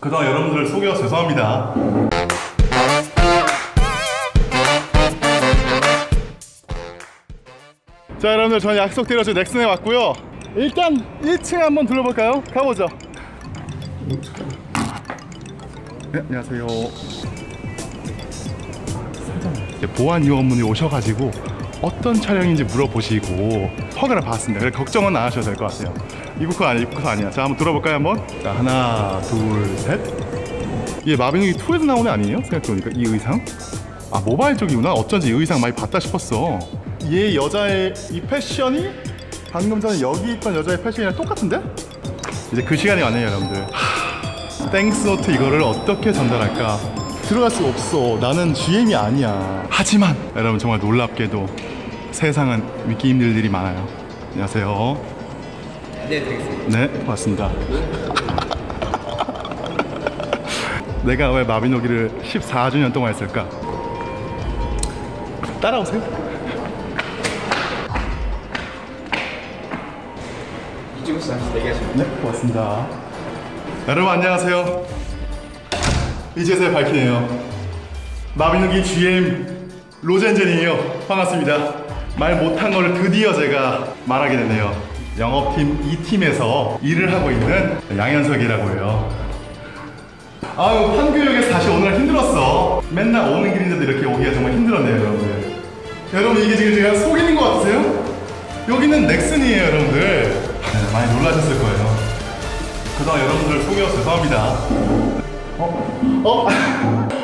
그동안 여러분들을 속여서 죄송합니다. 자, 여러분들 저는 약속드려서 넥슨에 왔고요. 일단 1층 한번 둘러볼까요? 가보죠. 네, 안녕하세요. 보안 요원분이 오셔가지고 어떤 촬영인지 물어보시고 허가를 받았습니다. 그래서 걱정은 안 하셔도 될 것 같아요. 입국 아니야, 입국 아니야. 자, 한번 들어볼까요, 한번? 자, 하나, 둘, 셋. 이게 마비노기 2에서 나온 애 아니에요? 생각해보니까 이 의상? 아, 모바일 쪽이구나. 어쩐지 이 의상 많이 봤다 싶었어. 얘 여자의 이 패션이 방금 전에 여기 입던 여자의 패션이랑 똑같은데? 이제 그 시간이 왔네요, 여러분들. 하, 땡스노트 이거를 어떻게 전달할까? 들어갈 수 없어. 나는 GM이 아니야. 하지만 여러분 정말 놀랍게도 세상은 믿기 힘들 일이 많아요. 안녕하세요. 네, 되겠습니다. 네, 맞습니다. 내가 왜 마비노기를 14주년 동안 했을까? 따라오세요. 2주부터 잠시 대기하시면 돼요. 네, 맞습니다. 여러분 안녕하세요. 이제서야 밝히네요. 마비노기 GM 로젠젠이에요. 반갑습니다. 말 못한 걸 드디어 제가 말하게 되네요. 영업팀 2팀에서 일을 하고 있는 양현석이라고 해요. 아유, 판교역에서 다시 오느라 힘들었어. 맨날 오는 길인데도 이렇게 오기가 정말 힘들었네요, 여러분들. 여러분 이게 지금 제가 속이는 것 같으세요? 여기는 넥슨이에요, 여러분들. 네, 많이 놀라셨을 거예요. 그동안 여러분들 속여서 죄송합니다.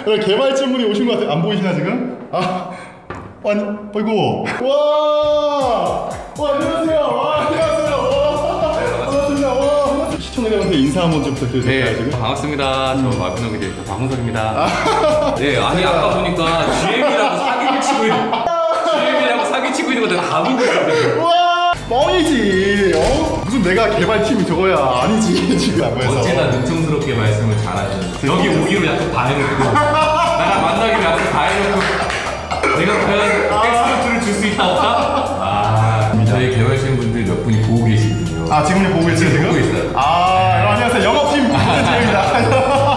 여러분 개발진분이 오신 것 같아요. 안 보이시나 지금? 아, 아니, 아이고. 와, 안녕하세요. 시청자분들 인사 한번 좀 부탁드릴까요? 네, 지금? 반갑습니다. 저 마비노기 땡스노트 박문석입니다. 아, 네, 아니 제가... 아까 보니까 GM이라고 사기를 치고 있는 거 내가 다 본 거야. 와, 뻥이지. 무슨 내가 개발팀이 저거야. 아니지, 지금 안보여서 어찌나 능청스럽게 말씀을 잘하시는지. 여기 오기로 약속 다 해놓고 나랑 만나기로 약속 다 해놓고 내가 과연 땡스노트를 줄 수 있다 없다? 저희 개발팀분들 몇 분이 보고 계시거든요. 아, 지금 보고 계세요? 지금 보고 있어요. 아, 네. 안녕하세요. 영업팀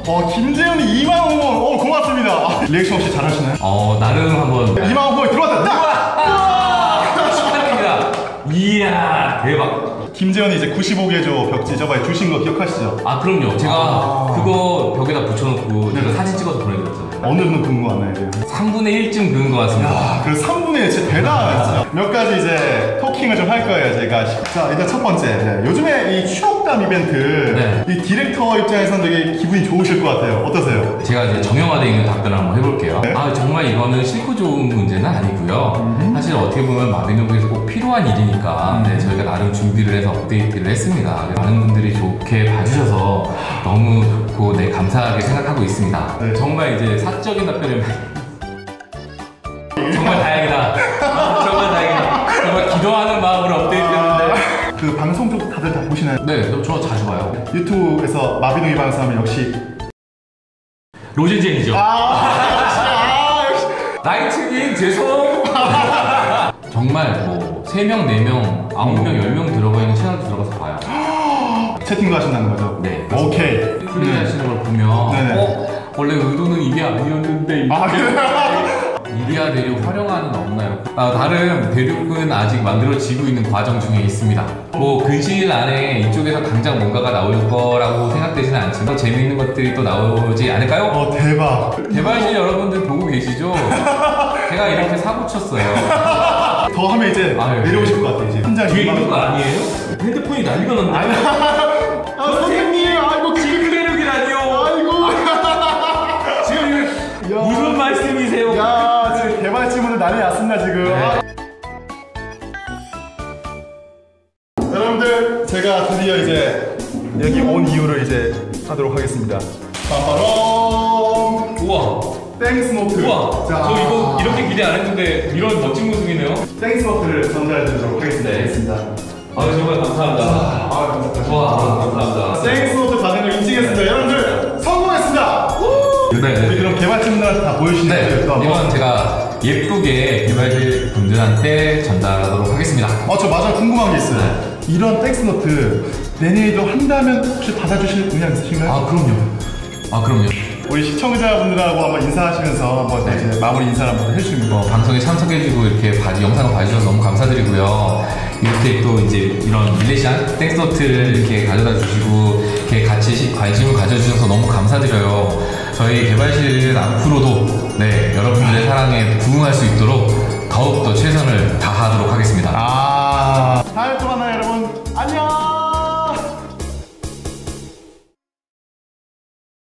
김재훈입니다. 김재훈이 2만 원, 고맙습니다. 리액션 없이 잘하시나요? 나름 한번. 2만 원 들어왔다. 딱! 축하드립니다. 이야, 대박. 김재훈이 이제 95개조 벽지 저번에 주신 거 기억하시죠? 아, 그럼요. 제가 그거 벽에다 붙여놓고 제가 사진 찍어서 보내드렸어요. 어느 정도 근거하나요? 3분의 1쯤 그은 것 같습니다. 야, 그래서 3분의 1 진짜 대단하다. 몇 가지 이제 토킹을 좀 할 거예요, 제가. 자, 일단 첫 번째. 네. 요즘에 이 추억담 이벤트, 네. 이 디렉터 입장에서는 되게 기분이 좋으실 것 같아요. 어떠세요? 제가 이제 정형화되어 있는 답변을 한번 해볼게요. 네? 아, 정말 이거는 싫고 좋은 문제는 아니고요. 사실 어떻게 보면 마비노기에서 꼭 필요한 일이니까 네, 저희가 나름 준비를 해서 업데이트를 했습니다. 많은 분들이 좋게 봐주셔서 너무 좋고 네, 감사하게 생각하고 있습니다. 네. 정말 이제 사적인 답변을 정말 다행이다. 정말 다행이다. 정말 기도하는 마음으로 업데이트했는데. 그 방송 쪽 다들 다 보시나요? 네, 저 자주 봐요. 유튜브에서 마비노기 방송하면 역시 로젠젠이죠. 역시. 나이트님 죄송. 정말 뭐 3명, 4명, 9명, 10명 들어가 있는 채널도 들어가서 봐요. 채팅도 하신다는 거죠? 네. 오케이. 플레이 하시는 걸 보면 원래 의도는 이게 아니었는데 이리아 대륙 활용하는 없나요? 다른 대륙은 아직 만들어지고 있는 과정 중에 있습니다. 뭐 근시일 안에 이쪽에서 당장 뭔가가 나올 거라고 생각되지는 않지만 재미있는 것들이 또 나오지 않을까요? 대박! 개발진 여러분들 보고 계시죠? 제가 이렇게 사고 쳤어요. 더 하면 이제 내려오실 것 같아요. 이제 뒤에 있는 거 아니에요? 핸드폰이 난리가 났나요? 선생님! 아이고 지금 대륙이라니요! 무슨 말씀이세요? 야, 지금 개발팀은 난리 났습니다, 지금. 네. 여러분들, 제가 드디어 이제 여기 온 이유를 이제 하도록 하겠습니다. 빠빠롱! 우와! 땡스노트! 우와! 자, 저 이거 이렇게 기대 안 했는데 이런 멋진 모습이네요. 땡스노트를 전달해드리도록 하겠습니다. 네. 아, 정말 감사합니다. 감사합니다. 와, 감사합니다. 땡스노트 받은 거 인증했습니다. 여러분들, 성공했습니다! 네. 그럼 개발진들한테 다 보여주시는 거예요? 네. 이건 제가 예쁘게 개발진 분들한테 전달하도록 하겠습니다. 저 맞아 궁금한 게 있어요. 네. 이런 땡스노트 내년에도 한다면 혹시 받아주실 의향 있으신가요? 아, 그럼요. 아 그럼요. 우리 시청자분들하고 한번 인사하시면서 한번 네. 이제 마무리 인사를 한번 해주시면 방송에 참석해주고 이렇게 영상을 봐주셔서 너무 감사드리고요. 이렇게 또 이제 이런 밀레시안 땡스노트를 이렇게 가져다 주시고 이렇게 같이 관심을 가져주셔서 너무 감사드려요. 저희 개발실은 앞으로도 네 여러분들의 사랑에 부응할 수 있도록 더욱더 최선을 다.